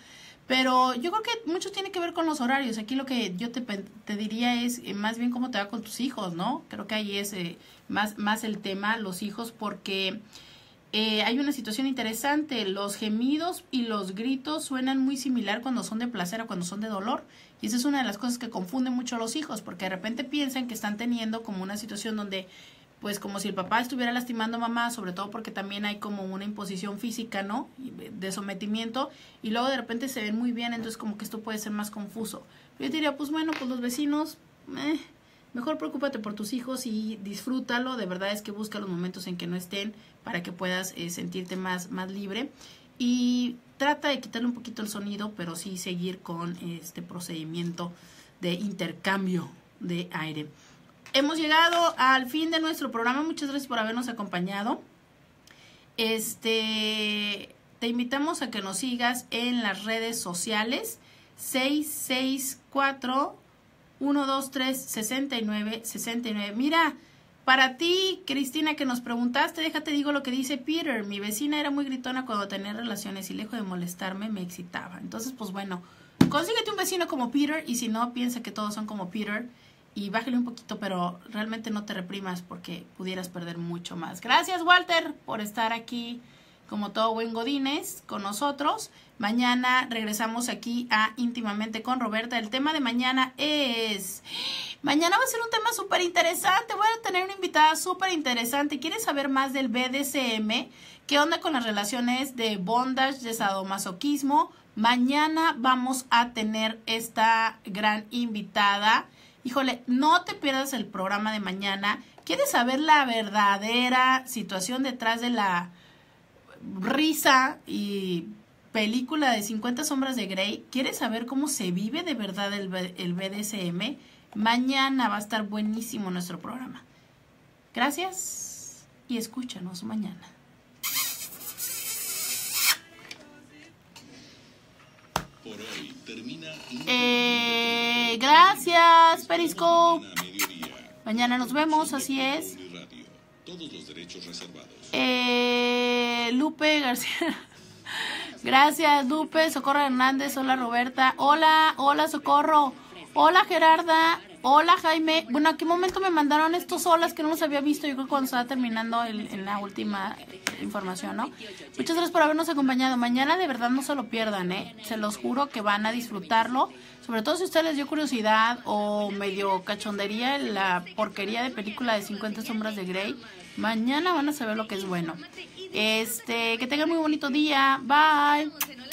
Pero yo creo que mucho tiene que ver con los horarios. Aquí lo que yo te, te diría es eh, más bien cómo te va con tus hijos, ¿no? Creo que ahí es eh, más, más el tema, los hijos, porque eh, hay una situación interesante. Los gemidos y los gritos suenan muy similar cuando son de placer o cuando son de dolor. Y esa es una de las cosas que confunde mucho a los hijos, porque de repente piensan que están teniendo como una situación donde, pues como si el papá estuviera lastimando a mamá, sobre todo porque también hay como una imposición física, ¿no? De sometimiento, y luego de repente se ven muy bien, entonces como que esto puede ser más confuso. Yo diría, pues bueno, pues los vecinos, eh, mejor preocúpate por tus hijos y disfrútalo. De verdad es que busca los momentos en que no estén para que puedas eh, sentirte más, más libre, y trata de quitarle un poquito el sonido, pero sí seguir con este procedimiento de intercambio de aire. Hemos llegado al fin de nuestro programa. Muchas gracias por habernos acompañado. Este, te invitamos a que nos sigas en las redes sociales. seis seis cuatro, uno dos tres, seis nueve seis nueve. Mira, para ti, Cristina, que nos preguntaste, déjate digo lo que dice Peter. Mi vecina era muy gritona cuando tenía relaciones y lejos de molestarme me excitaba. Entonces, pues bueno, consíguete un vecino como Peter, y si no, piensa que todos son como Peter. Y bájale un poquito, pero realmente no te reprimas porque pudieras perder mucho más. Gracias, Walter, por estar aquí como todo buen godines con nosotros. Mañana regresamos aquí a Íntimamente con Robertha. El tema de mañana es... Mañana va a ser un tema súper interesante. Voy a tener una invitada súper interesante. ¿Quieres saber más del B D S M? ¿Qué onda con las relaciones de bondage, de sadomasoquismo? Mañana vamos a tener esta gran invitada. Híjole, no te pierdas el programa de mañana. ¿Quieres saber la verdadera situación detrás de la risa y película de cincuenta sombras de Grey? ¿Quieres saber cómo se vive de verdad el, el B D S M? Mañana va a estar buenísimo nuestro programa. Gracias y escúchanos mañana. Por hoy termina. Eh, gracias, Periscope. Mañana nos vemos, así es. Todos los derechos reservados. Eh, Lupe García. Gracias, Lupe. Socorro Hernández. Hola, Robertha. Hola, hola, Socorro. Hola, Gerarda. Hola, Jaime. Bueno, ¿a qué momento me mandaron estos olas que no los había visto? Yo creo que cuando estaba terminando el, en la última información, ¿no? Muchas gracias por habernos acompañado. Mañana de verdad no se lo pierdan, ¿eh? Se los juro que van a disfrutarlo. Sobre todo si a ustedes les dio curiosidad o medio cachondería la porquería de película de cincuenta sombras de Grey. Mañana van a saber lo que es bueno. Este, que tengan muy bonito día. Bye.